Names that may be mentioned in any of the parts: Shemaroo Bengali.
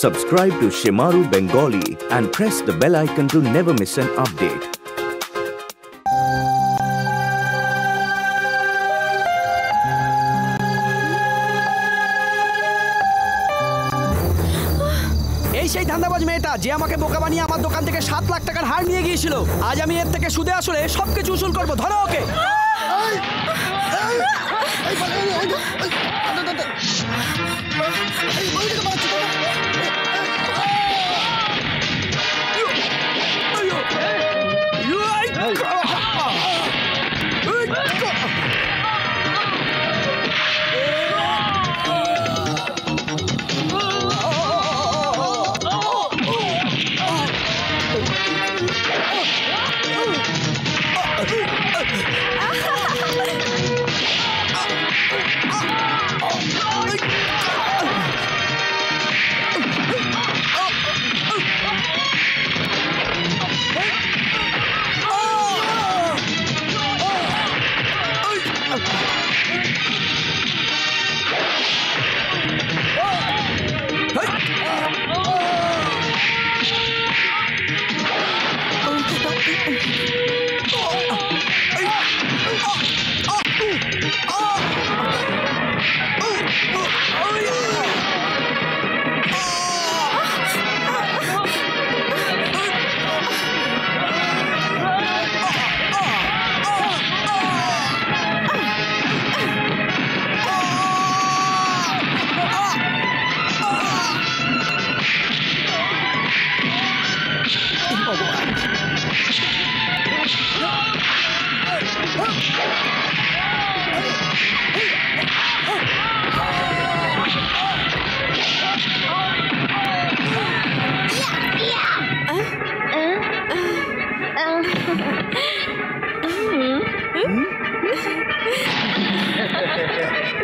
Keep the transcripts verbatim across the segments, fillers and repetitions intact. Subscribe to Shemaroo Bengali and press the bell icon to never miss an update. সেই ধান্দাবাজ মেয়েটা যে আমাকে বোকা বানিয়ে আমার দোকান থেকে সাত লাখ টাকার হার নিয়ে গিয়েছিল। আজ আমি এর থেকে সুদে আসলে সবকিছু উসুল করবো। ধরো ওকে।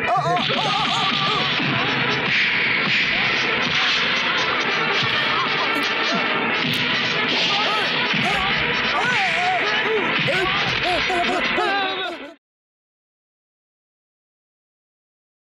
Oh, oh, oh, oh.